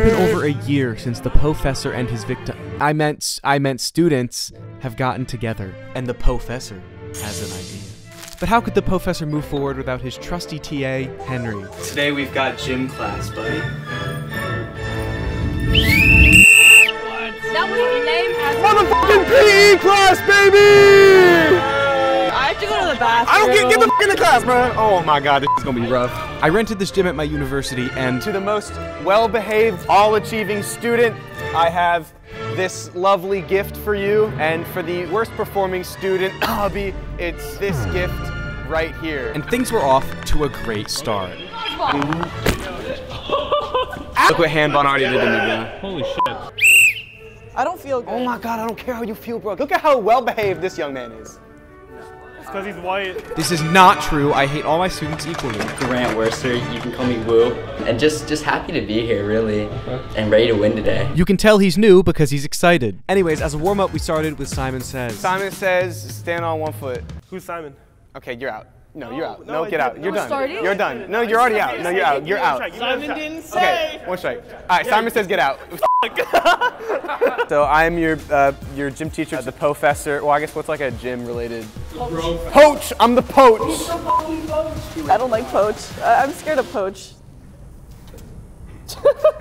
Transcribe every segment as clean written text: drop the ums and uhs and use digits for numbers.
It's been over a year since the professor and his students have gotten together, and the professor has an idea. But how could the professor move forward without his trusty TA, Henry? Today we've got gym class, buddy. What? That was your name as motherfucking PE class, baby! I have to go to the bathroom. I don't get the f in the class, bro. Oh my god, this is gonna be rough. I rented this gym at my university, and to the most well-behaved, all-achieving student, I have this lovely gift for you. And for the worst-performing student, Abi, it's this gift right here. And things were off to a great start. Look what Hanbon already did to me, bro. Holy shit. I don't feel good. Oh my god, I don't care how you feel, bro. Look at how well-behaved this young man is. Because he's white. This is not true. I hate all my students equally. Grant Worcester, you can call me Woo. And just happy to be here, really, and ready to win today. You can tell he's new because he's excited. Anyways, as a warm-up, we started with Simon Says. Simon Says, stand on one foot. Who's Simon? Okay, you're out. No, you're out. No, get out. You're done. You're done. No, you're already out. No, you're out. You're out. Simon didn't say. Okay, one strike. All right, Simon Says get out. So I'm your gym teacher, the professor. Well, I guess what's like a gym-related? Poach. I'm the poach. I don't like poach. I'm scared of poach.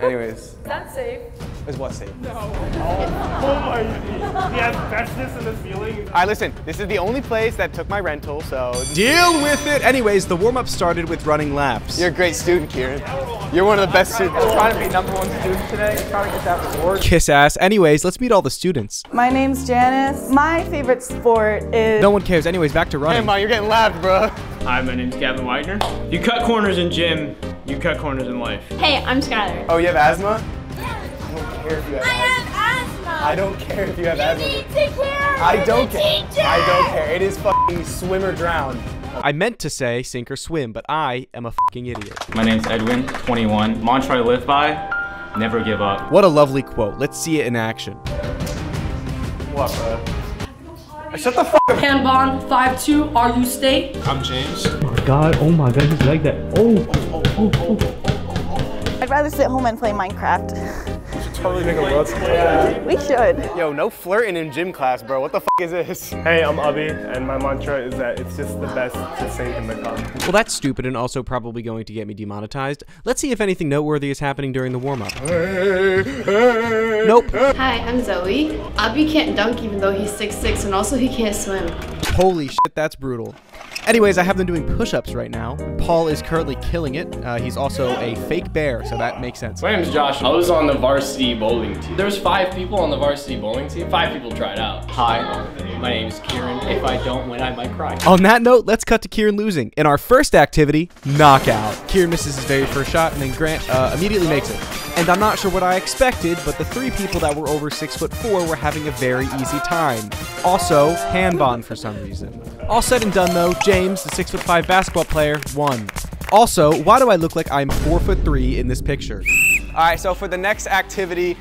Anyways. That's safe. Is what safe? No. Oh my. The asbestos and the ceiling. Alright, listen. This is the only place that took my rental, so. Deal with it. Anyways, the warm-up started with running laps. You're a great student, Kieran. You're one of the best students. I'm trying to be #1 student today. I'm trying to get that reward. Kiss ass. Anyways, let's meet all the students. My name's Janice. My favorite sport is. No one cares. Anyways, back to running. Hey, Ma, you're getting lapped, bro. Hi, my name's Gavin Wagner. You cut corners in gym. You cut corners in life. Hey, I'm Skyler. Oh, you have asthma? Yeah. I don't care if you have asthma. I don't care if you have asthma. You need to care. I don't care. I don't care. It is fucking swim or drown. I meant to say sink or swim, but I am a fucking idiot. My name's Edwin, 21. Mantra I live by, never give up. What a lovely quote. Let's see it in action. What, bro? Shut the fuck up. Hanbon, 5'2", RU State. I'm James. Oh my god, he's like that. Oh. I'd rather sit home and play Minecraft. We should totally make a world split. Yeah. We should. Yo, no flirting in gym class, bro. What the fuck is this? Hey, I'm Abi, and my mantra is that it's just the best to sing in the car. Well, that's stupid and also probably going to get me demonetized. Let's see if anything noteworthy is happening during the warm-up. Nope. Hi, I'm Zoe. Abi can't dunk even though he's 6'6", and also he can't swim. Holy shit, that's brutal. Anyways, I have them doing push-ups right now. Paul is currently killing it. He's also a fake bear, so that makes sense. My name's Josh. I was on the varsity bowling team. There's 5 people on the varsity bowling team. 5 people tried out. Hi, my name's Kieran. If I don't win, I might cry. On that note, let's cut to Kieran losing. In our first activity, knockout. Kieran misses his very first shot, and then Grant immediately makes it. And I'm not sure what I expected, but the 3 people that were over 6'4" were having a very easy time. Also, Hanbon for some reason. All said and done though, James, the 6'5" basketball player, won. Also, why do I look like I'm 4'3" in this picture? All right, so for the next activity,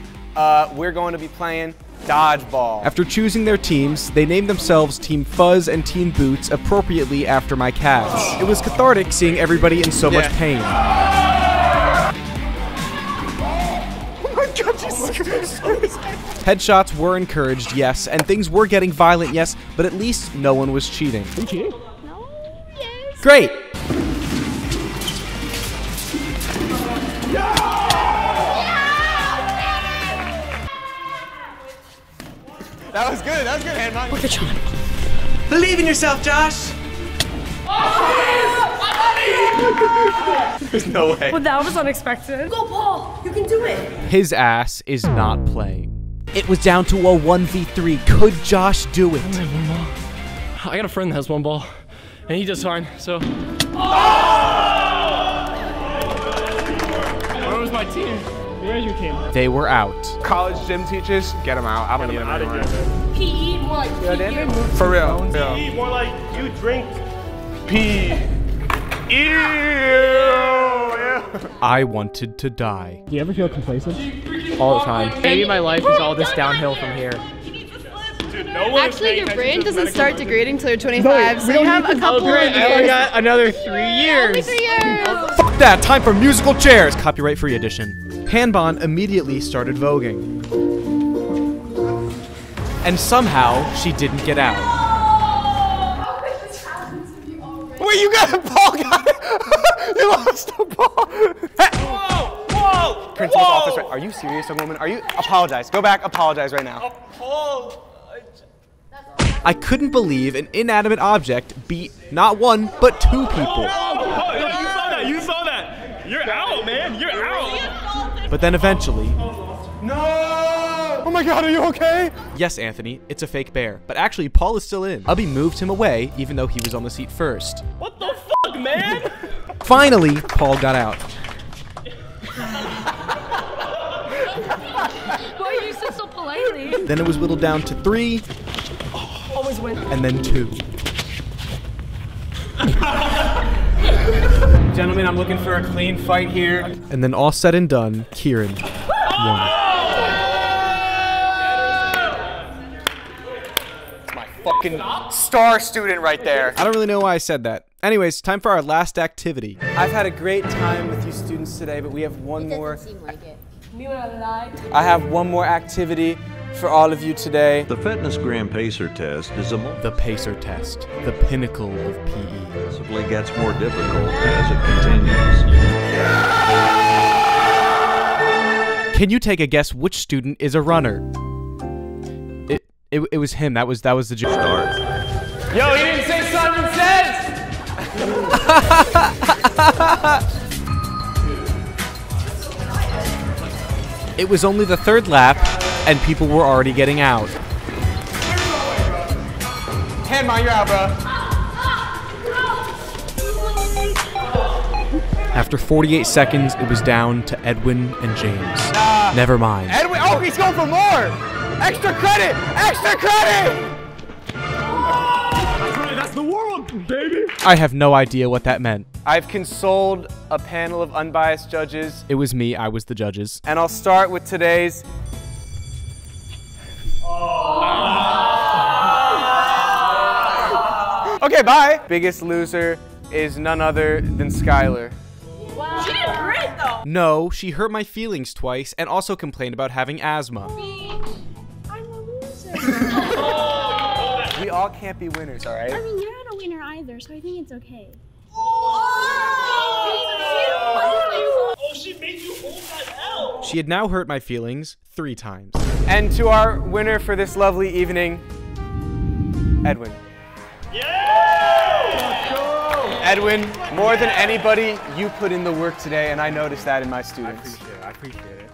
we're going to be playing dodgeball. After choosing their teams, they named themselves Team Fuzz and Team Boots appropriately after my cats. It was cathartic seeing everybody in so much pain. Headshots were encouraged, yes, and things were getting violent, yes, but at least no one was cheating. Are you cheating? No. Yes. Great. That was good. That was good, Hanbon. Work it, John. Believe in yourself, Josh. There's no way. Well, that was unexpected. Go, Paul. You can do it. His ass is not playing. It was down to a 1v3. Could Josh do it? I have 1 ball. I got a friend that has 1 ball, and he does fine, so. Oh! Where was my team? Where's your team? They were out. College gym teachers, get them out. I don't need them anymore. PE, more like PE. For real. PE, more like you drink pee. Ew, ew. I wanted to die. Do you ever feel complacent? All the time. Maybe my life is all this downhill from here. Dude, No actually, your brain doesn't start degrading until you're 25, so you have a couple of years. I got another 3 years. Only 3 years. Fuck that, time for musical chairs. Copyright free edition. Hanbon immediately started voguing. And somehow, she didn't get out. Wait, you got a ball, guy! You lost the ball! Whoa! Whoa! Principal's office, right? Are you serious, young woman? Are you? Apologize. Go back, apologize right now. I couldn't believe an inanimate object beat not one, but two people. Oh, no, you saw that, you saw that. You're out, man, you're out. But then eventually... No! Oh my God, are you okay? Yes, Anthony, it's a fake bear, but actually Paul is still in. Abi moved him away, even though he was on the seat first. What the fuck, man? Finally, Paul got out. Why are you so politely? Then it was whittled down to 3. And then 2. Gentlemen, I'm looking for a clean fight here. And then all said and done, Kieran won. It's my fucking star student right there. I don't really know why I said that. Anyways, time for our last activity. I've had a great time with you students today, but we have one more. It doesn't seem like it. I have one more activity for all of you today. The FitnessGram Pacer Test is a... The Pacer Test, the pinnacle of PE. Possibly gets more difficult as it continues. Can you take a guess which student is a runner? It was him. That was the joke. Yo, he didn't say Simon Says! It was only the 3rd lap, and people were already getting out. Hanbon, you're out, bro. After 48 seconds, it was down to Edwin and James. Never mind. Edwin, oh, he's going for more! Extra credit! Extra credit! That's the world, baby! I have no idea what that meant. I've consoled a panel of unbiased judges. It was me, I was the judges. And I'll start with today's... Oh. Okay, bye. Biggest loser is none other than Skyler. Wow. She did great though. No, she hurt my feelings twice and also complained about having asthma. Bitch, I'm a loser. Oh. We all can't be winners, all right? I mean, you're not a winner either, so I think it's okay. Oh, she made you hold that L. She had now hurt my feelings 3 times. And to our winner for this lovely evening, Edwin. Yeah! Let's go! Edwin, more than anybody, you put in the work today, and I noticed that in my students. I appreciate it.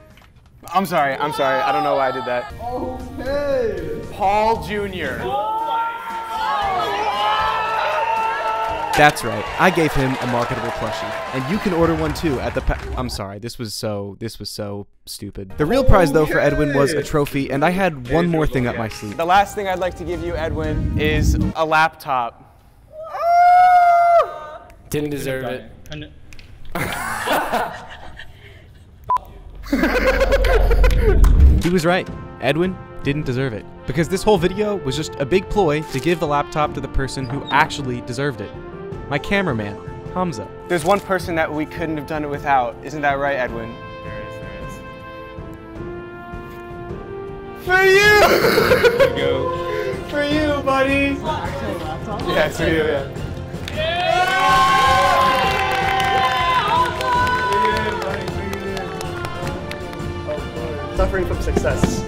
I'm sorry. I don't know why I did that. Okay. Paul Jr. That's right. I gave him a marketable plushie, and you can order one too at the. I'm sorry. This was so stupid. The real prize though for Edwin was a trophy, and I had one more thing up my sleeve. The last thing I'd like to give you, Edwin, is a laptop. Didn't deserve it. He was right. Edwin didn't deserve it, because this whole video was just a big ploy to give the laptop to the person who actually deserved it. My cameraman, Hamza. There's one person that we couldn't have done it without. Isn't that right, Edwin? There is. For you! There you go. For you, buddy. Yeah, it's for you, yeah. Yeah! Suffering from success.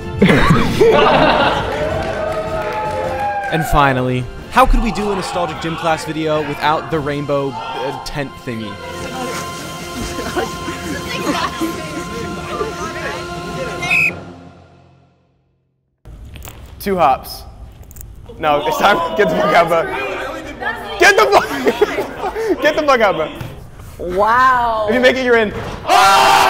And finally, how could we do a nostalgic gym class video without the rainbow tent thingy? Two hops. No, it's time. Get the fuck out, bro. Get the fuck out, bro. Wow. If you make it, you're in. Oh!